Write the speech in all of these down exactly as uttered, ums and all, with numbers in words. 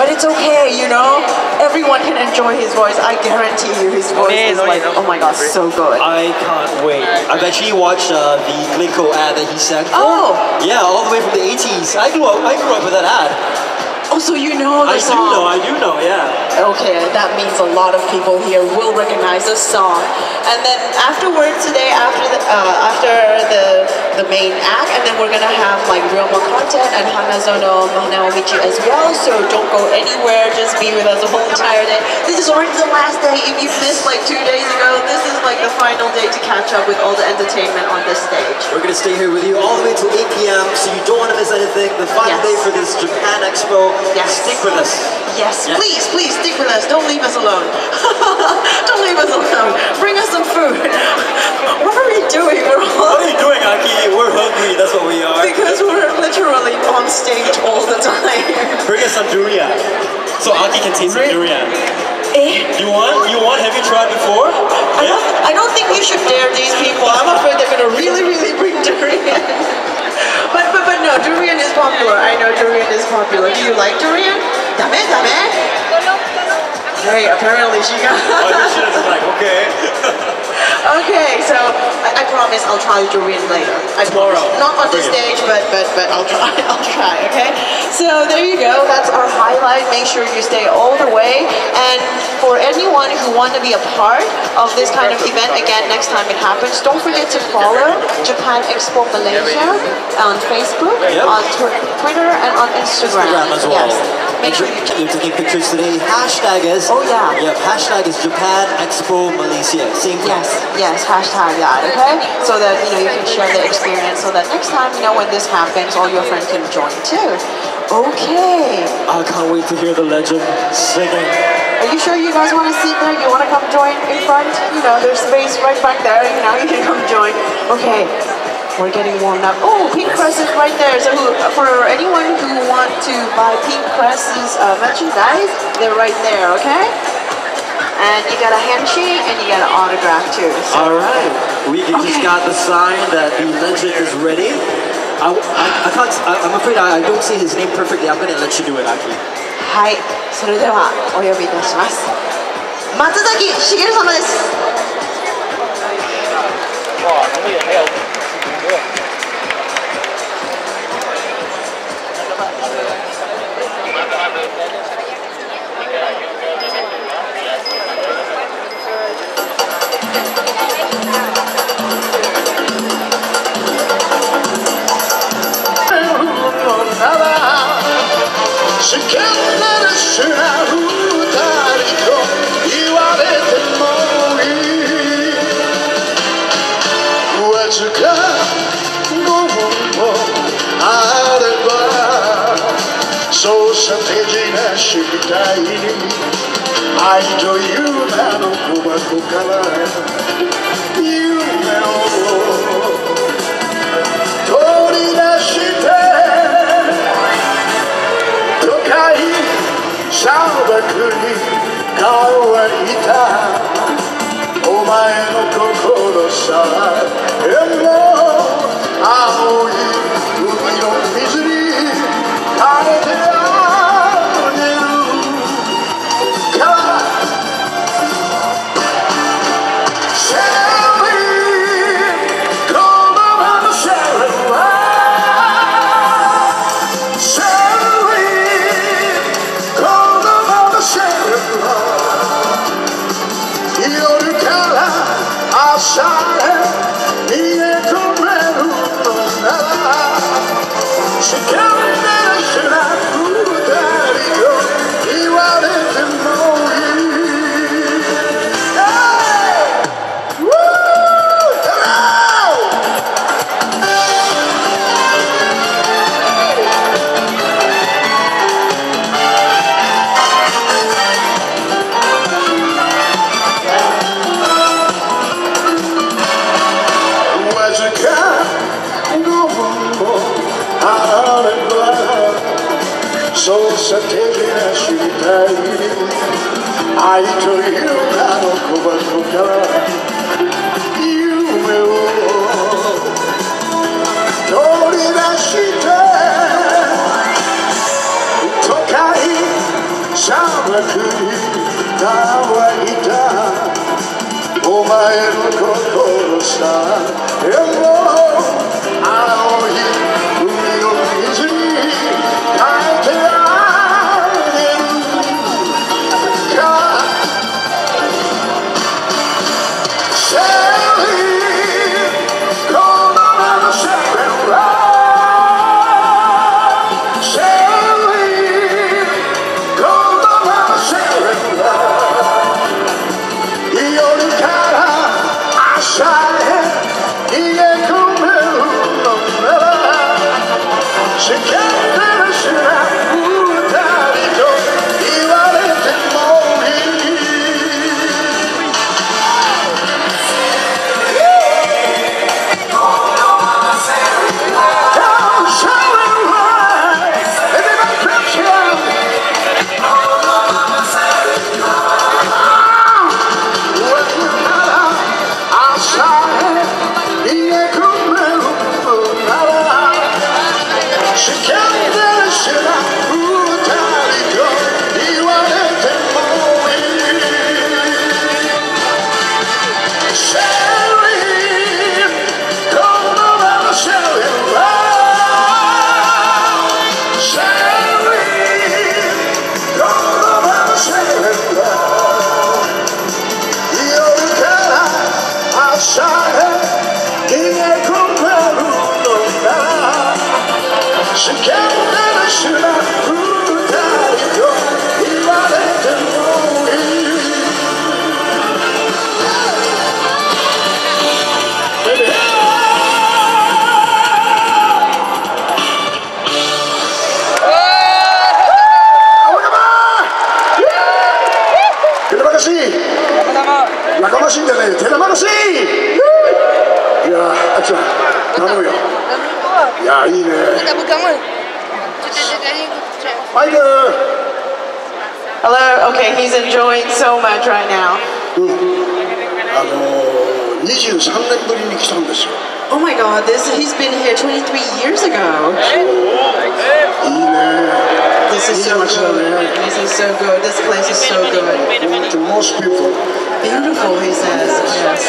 But it's okay, you know? Everyone can enjoy his voice. I guarantee you his voice is like, oh my gosh, so good. I can't wait. I've actually watched uh, the Glico ad that he sang. Oh! Yeah, all the way from the eighties. I grew up, I grew up with that ad. Oh, so you know the I song? I do know, I do know, yeah. Okay, that means a lot of people here will recognize the song. And then afterwards today, after the uh, after the the main act, and then we're gonna have like Ryoman Quartet and Hanazono Naomichi as well. So don't go anywhere. Just be with us the whole entire day. This is already the last day. If you missed like two days ago, this is like the final day to catch up with all the entertainment on this stage. We're gonna stay here with you all the way till eight P M So you don't want to miss anything. The final yes. day for this Japan Expo. Yes. Stick with us. Yes. yes, please, please stick with us. Don't leave us alone. Don't leave us alone. Bring us some food. What are we doing? We're all... What are you doing, Aki? We're hungry. That's what we are. Because we're literally on stage all the time. Bring us some durian. So Aki can taste some durian. Eh? You want? You want? Have you tried before? I don't, I don't think you should dare these people. I'm afraid they're going to really, really bring durian. But, but, but no, durian is popular. I know durian is popular. Do you like durian? Dame, dame? Hey, apparently she got... She doesn't like, okay. Okay, so I, I promise I'll try durian later. I Tomorrow. Promise. Not on the stage, but, but, but I'll try, I'll try, okay? So there you go, that's our highlight. Make sure you stay all the way. And for anyone who wants to be a part of this kind of event, again, next time it happens, don't forget to follow Japan Expo Malaysia on Facebook, yeah. on Twitter, and on Instagram. Instagram as well. Yes. Make sure you keep taking pictures today. Hashtag is... Oh, yeah. Yeah, hashtag is Japan Expo Malaysia. Same thing. Yes, yes, hashtag that, okay? So that, you know, you can share the experience so that next time, you know, when this happens, all your friends can join too. Okay. I can't wait to hear the legend singing. Are you sure you guys want to sit there? You want to come join in front? You know, there's space right back there. You know, you can come join. Okay, we're getting warmed up. Oh, Pink Cress is right there. So who, for anyone who want to buy Pink Cress's uh, merchandise, they're right there, okay? And you got a handshake and you got an autograph too. So. All right. We okay. just got the sign that the legend is ready. I, I, I can't, I, I'm afraid I, I don't say his name perfectly. I'm going to let you do it, Aki. はい、それではお呼びいたします。松崎しげる様です。Hello, okay, he's enjoying so much right now. Oh my god, this he's been here twenty-three years ago. This is so good. This is so good. This place is so good. Beautiful, he says. Yes.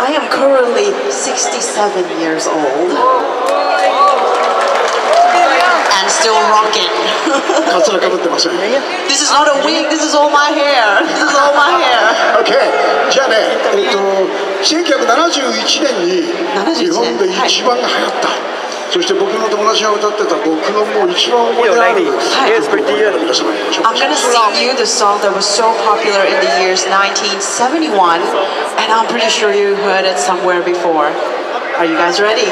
I am currently sixty-seven years old and still rocking. This is not a wig, this is all my hair. This is all my hair. Okay. nineteen seventy-one I'm going to sing you the song that was so popular in the years nineteen seventy-one, and I'm pretty sure you heard it somewhere before. Are you guys ready?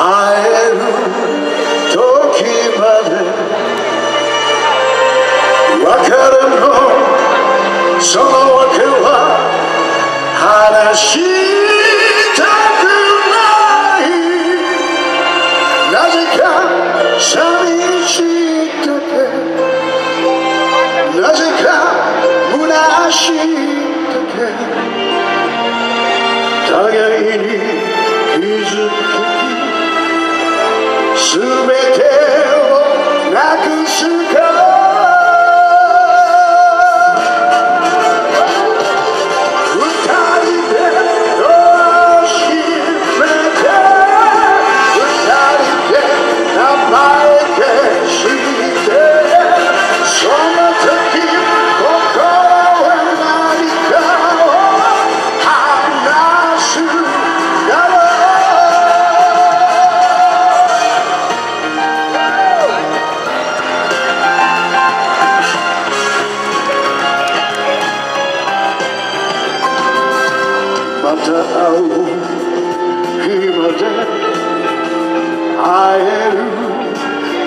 I am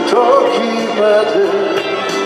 talking about it.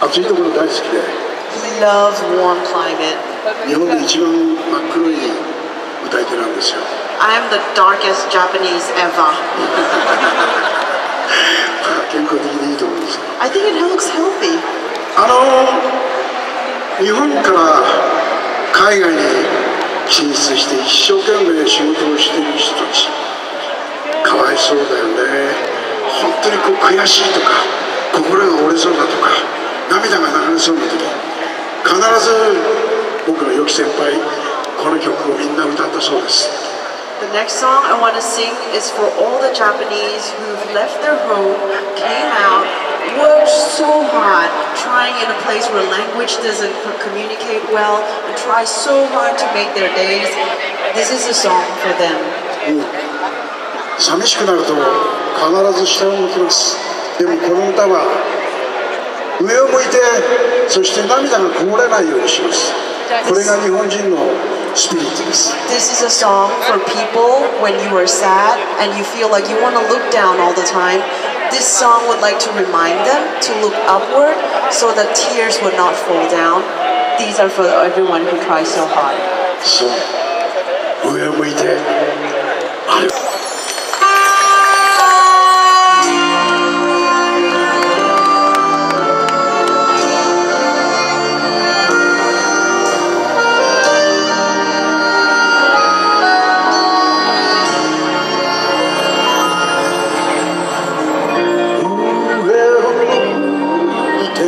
暑いところ大好きで。He loves warm climate. 日本で一番真っ黒い歌い手なんですよ。I am the darkest Japanese ever. 健康的でいいと思うんです。I think it looks healthy. あの日本から海外に進出して一生懸命仕事をしている人たち、かわいそうだよね。本当にこう悔しいとか、心が折れそうだとか、涙が流れそうな時、必ず僕の良き先輩、この曲をみんな歌ったそうです。The next song I want to sing is for all the Japanese who've left their home, came out, worked so hard, trying in a place where language doesn't communicate well, and try so hard to make their days. This is a song for them. 寂しくなると必ず下を向きます。でもこの歌は上を向いて、そして涙がこぼれないようにします。これが日本人のスピリットです。This is a song for people when you are sad and you feel like you want to look down all the time. This song would like to remind them to look upward so that tears would not fall down. These are for everyone who tries so hard. そう、上を向いて。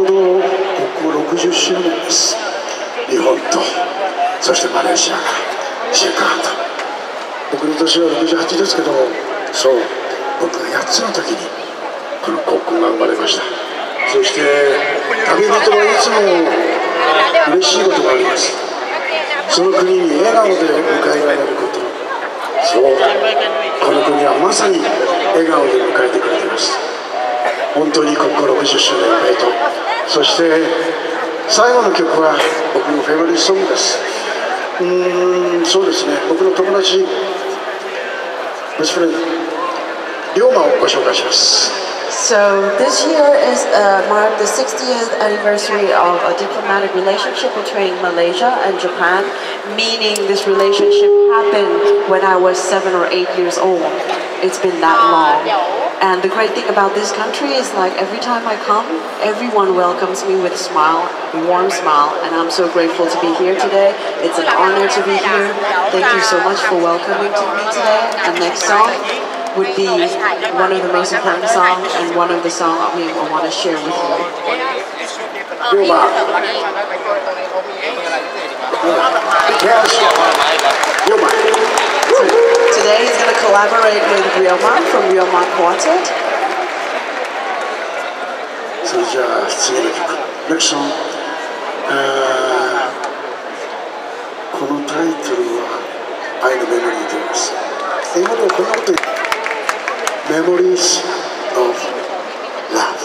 ょうどこころくじゅっしゅうねんです。日本とそしてマレーシアがじゅうごと、僕の年はろくじゅうはちですけども、そう僕がやっつの時にこの国交が生まれました。そして旅人はいつも嬉しいことがあります。その国に笑顔で迎えられること、そうこの国はまさに笑顔で迎えてくれています。本当にこころくじゅっしゅうねんおめでとう。そして最後の曲は僕のフェイバリットソングです。うーん、そうですね、僕の友達ベストフレンドRyomaをご紹介します。 So this year is uh, marked the sixtieth anniversary of a diplomatic relationship between Malaysia and Japan, meaning this relationship happened when I was seven or eight years old. It's been that long. And the great thing about this country is, like, every time I come, everyone welcomes me with a smile, a warm smile, and I'm so grateful to be here today. It's an honor to be here. Thank you so much for welcoming me today. And next song would be one of the most important songs and one of the songs that we will want to share with you. Ryoma. Yes. Ryoma. So today he's going to collaborate with Ryoman from Ryoman Quartet. So next song. Uh, this title Memories of Love.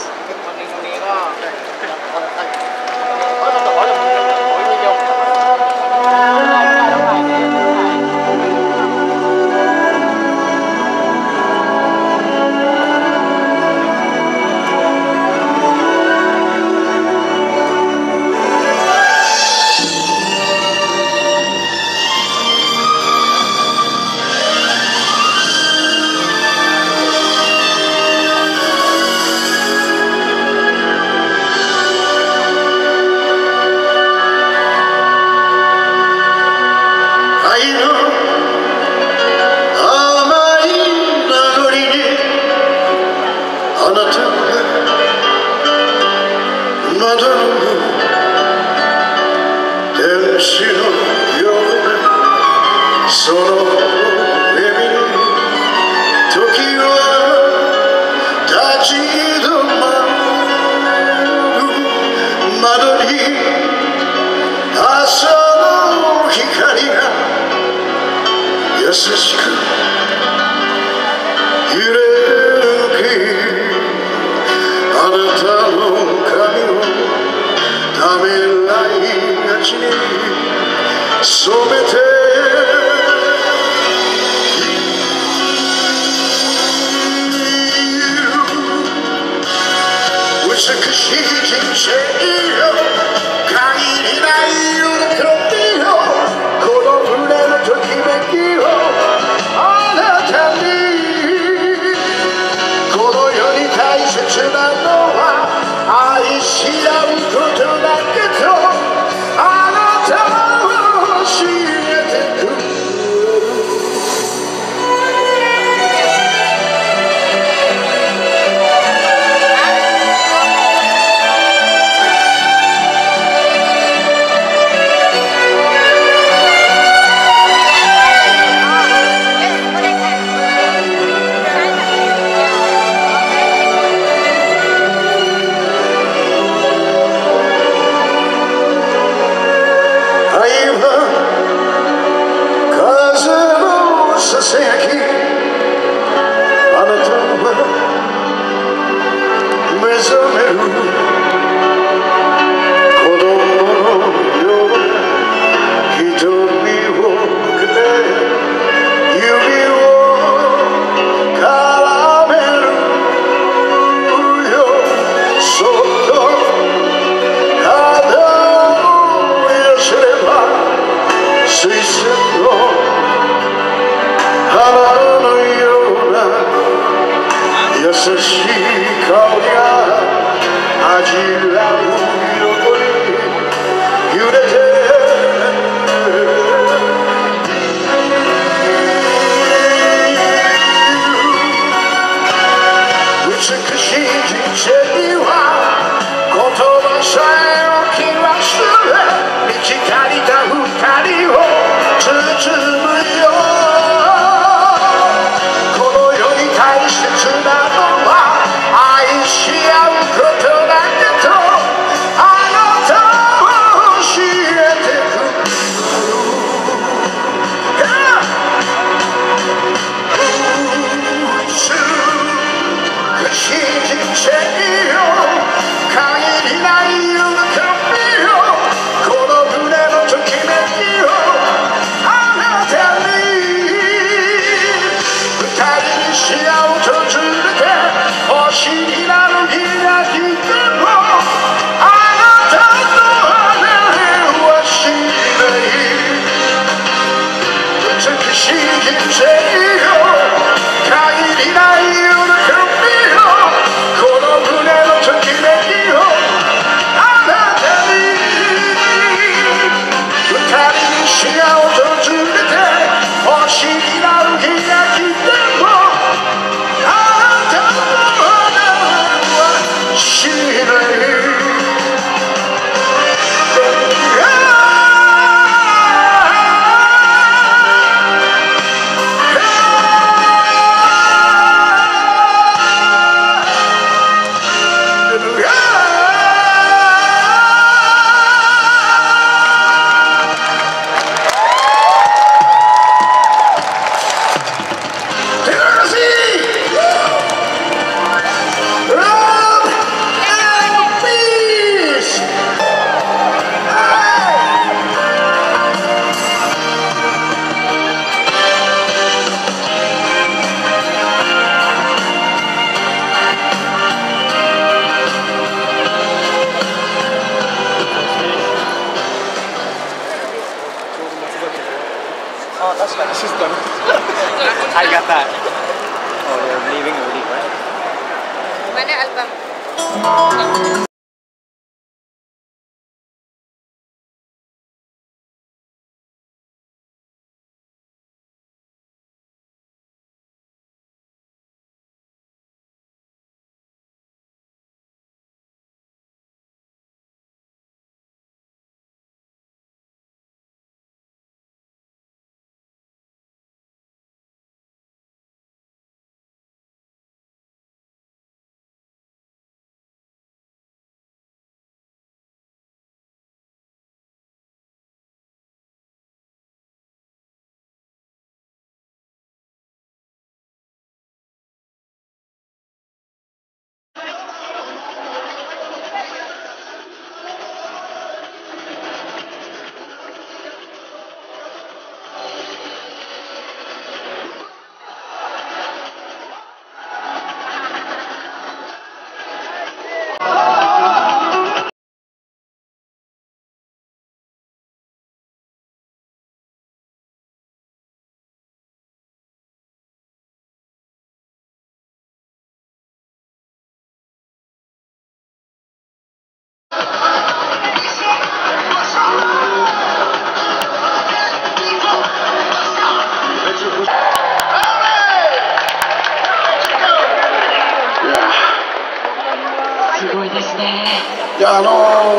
あの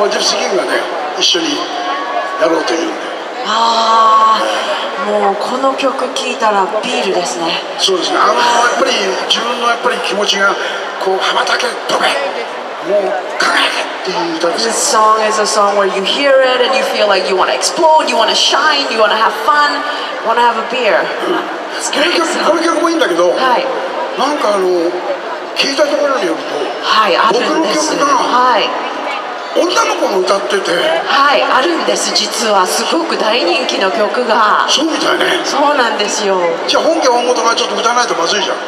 ジェフス・ギンがね一緒にやろうというんで、ああもうこの曲聴いたらビールですね。そうですね、あのやっぱり自分のやっぱり気持ちがこう羽ばたけ飛べもう輝けっていう歌です。 This song is a song where you hear it and you feel like you want to explode, you want to shine, you want to have fun, want to have a beer、うん、この曲もいいんだけど、はい、なんかあの聴いたところによると、はい、あるんです。僕の曲が、はい、女の子も歌ってて、はい、あるんです。実はすごく大人気の曲が。そうみたいね。そうなんですよ。じゃあ本家本元がちょっと歌わないとまずいじゃん。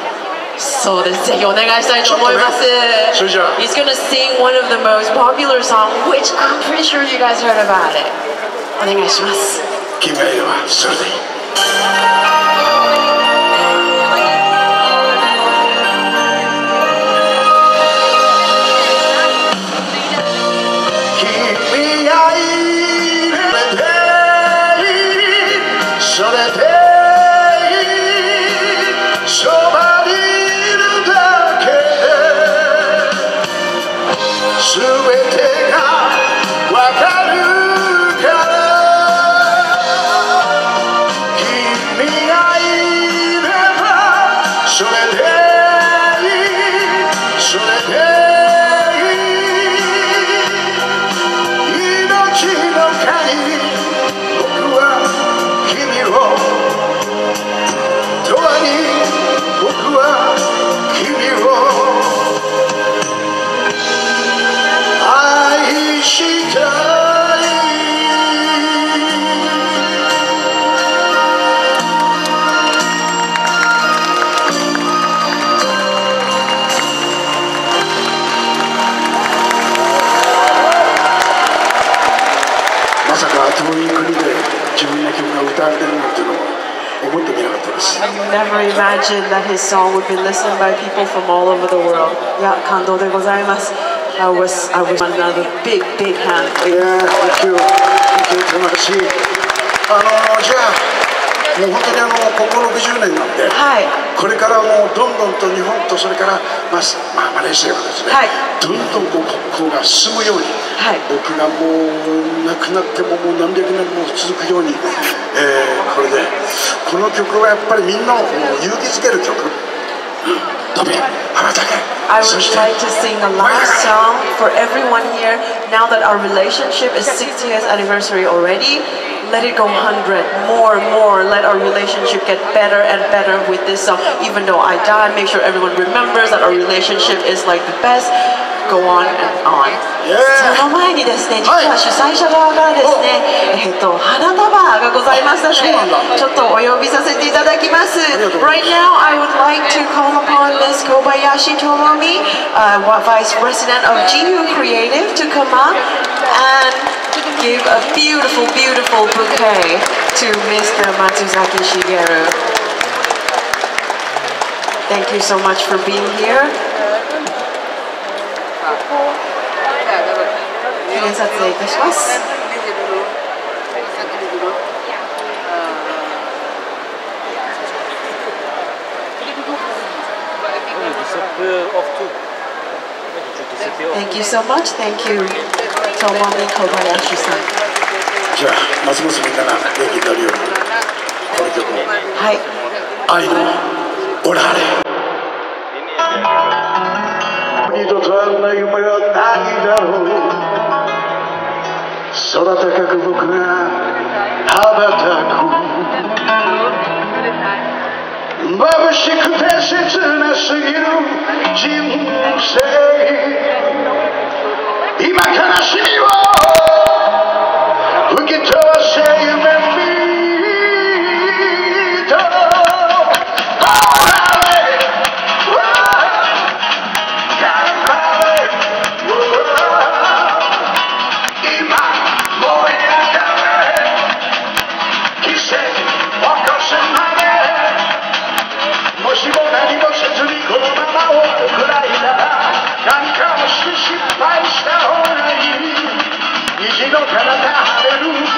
そうです、ぜひお願いしたいと思います、ね、それじゃあ He's gonna sing one of the most popular songs which I'm pretty sure you guys heard about it。 お願いします。君はそれでいい。そういう国で自分の曲が歌われてるなんていうのは思ってみなかったです。 I never imagined that his song would be listened by people from all over the world. いや、感動でございます。 I was, I was another big, big hand. Yeah, thank you. Thank you so much. あの、じゃあ、もう本当にあの、ここのろくじゅうねんなんで、はい、これからもうどんどんと日本と、それから、まあ、マレーシアがですね、はい、どんどんこう国交が進むように、はい、僕がもう亡くなってももう何百年も続くように、えー、これで、この曲はやっぱりみんなを勇気づける曲。飛べ、羽ばたけ。 I would like to sing a last song for everyone here. Now that our relationship is sixty years anniversary already, let it go one hundred, more, more. Let our relationship get better and better with this song. Even though I die, make sure everyone remembers that our relationship is like the best. Go on and on. その前にですね、実は主催者側からですね、えっと花束がございますので、ちょっとお呼びさせていただきます。 Right now, I would like to call upon Miss Kobayashi Tomomi, Uh, Vice President of Gyu Creative, to come up and give a beautiful, beautiful bouquet to Mister Matsuzaki Shigeru. Thank you so much for being here. 記念撮影いたします。 Thank you so much. Thank you, Tomomi Kobayashi-san. じゃあ、松本さんから元気になるようにこの曲を。はい。愛のオラーレ。二度とあんな夢はないだろう。空高く僕が羽ばたく。眩しくて切なすぎる人生。 今悲しみを吹き飛ばせ夢見た 今燃え上がれ 奇跡を起こすまで もしも何もせずにこのままを送られたら 何かもして失敗した 虹の体晴れる神様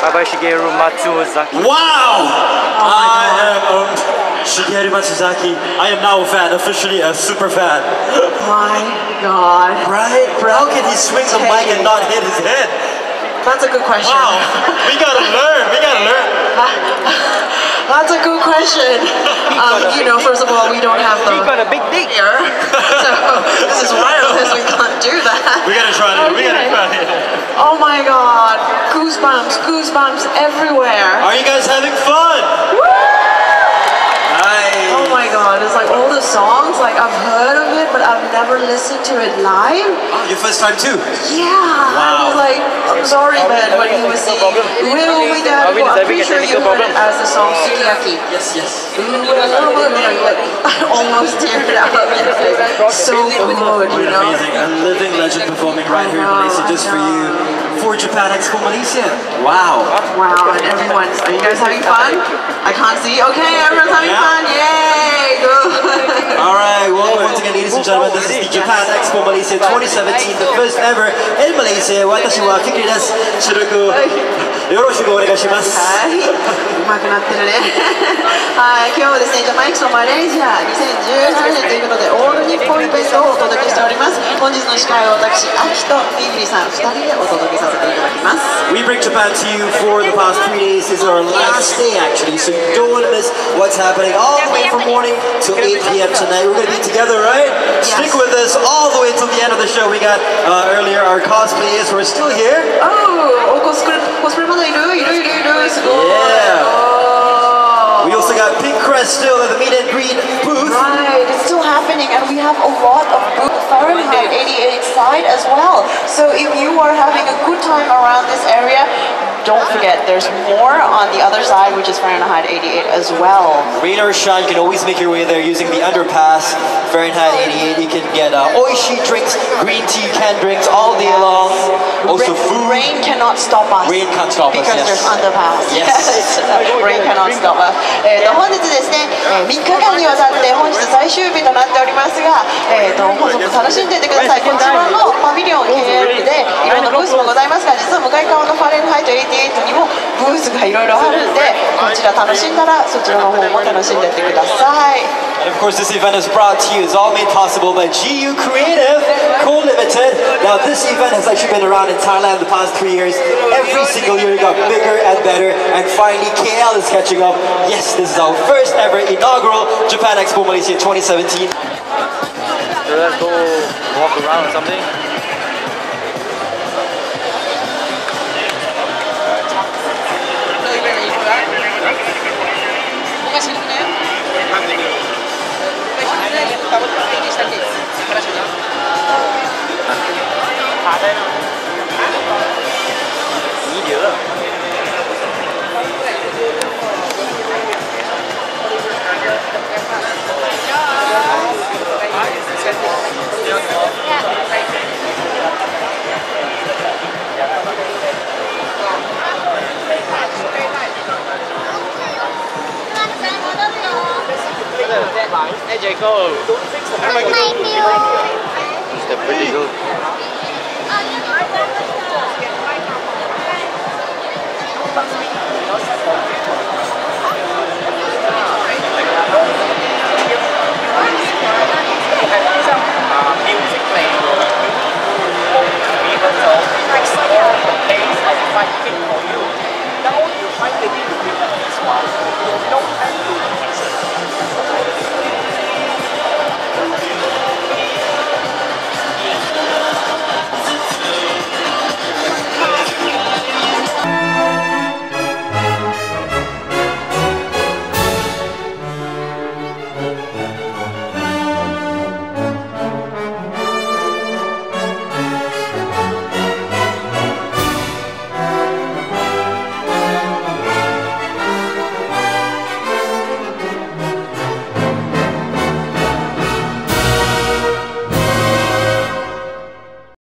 Kobayashi Shigeru Matsuzaki. Wow! Oh I am um, Shigeru Matsuzaki. I am now a fan, officially a super fan. My God. Right? How can he swing the mic and not hit his head? That's a good question. Wow! We gotta learn. We gotta learn. That's a good question. Um, you know, first of all, we don't have the. We got a big dick here, so this is wireless. We can't do that. We gotta try it. Okay. We gotta try it. Oh my God! Goosebumps, goosebumps everywhere. Are you guys having fun? Woo! Nice. Oh my God! It's like all the songs. Like I've heard of it, but I've never listened to it live. Oh, your first time too? Yeah. Wow. I was like, I'm sorry, but when he was singing, will we dare go? I'm pretty sure you heard it as the song Sukiyaki. Yes, yes. Almost teared up. So good, you know. Amazing, a living legend performing right here in Malaysia just for you, for Japan Expo Malaysia. Wow. Wow, and everyone's. Are you guys having fun? I can't see. Okay, everyone's having fun. Yay! Good. All right. Well, once again, ladies and gentlemen, this is the Japan Expo Malaysia twenty seventeen, the first ever in Malaysia. Watashi wa Pink Cress Shigeru. Yoroshiku onegaishimasu. Hi. Umaku natte ne. Hi. Kyou wa desu ne, Japan Expo Malaysia twenty thirteenということでオール日本イベントをお届けしております。本日の司会は私秋とピンクリさんふたりでお届けさせていただきます。We bring Japan to you for the past three days. This is our last day actually, so you don't want to miss what's happening all the way from morning to eight p m tonight. We're going to be together, right? Yes. Stick with us all the way till the end of the show. We got uh, earlier our cosplayers who are still here. Oh, oh cosplay, cosplay, man, iru, iru, iru, iru, yeah. Oh. We also got Pink Cress still at the meet and greet booth. Right, it's still happening, and we have a lot of booth Fahrenheit eighty-eight side as well. So if you are having a good time around this area, don't forget, there's more on the other side, which is Fahrenheit eighty-eight as well. Rain or shine, you can always make your way there using the underpass. Fahrenheit eighty-eight, you can get uh, oishi drinks, green tea, canned drinks all day yes. long. Also food. Rain cannot stop us. Rain can't stop us, yes. Because there's underpass. Yes. Rain cannot stop us. 本日ですね、みっかかんにわたって本日最終日となっておりますが、本日も楽しんでいてください。こちらのパビリオン ケーエル でいろんなブースもございますが、実は向かい側のFahrenheit eighty-eightにもブースがいろいろあるんで、こちら楽しんだらそちらの方も楽しんでってください。And of course, this event is brought to you. It's all made possible by Gyu Creative Co Limited. Now, this event has actually been around in Thailand the past three years. Every single year, it got bigger and better. And finally, K L is catching up. Yes, this is our first ever inaugural Japan Expo Malaysia twenty seventeen. So let's go walk around or something. Jacob, don't fix the mic.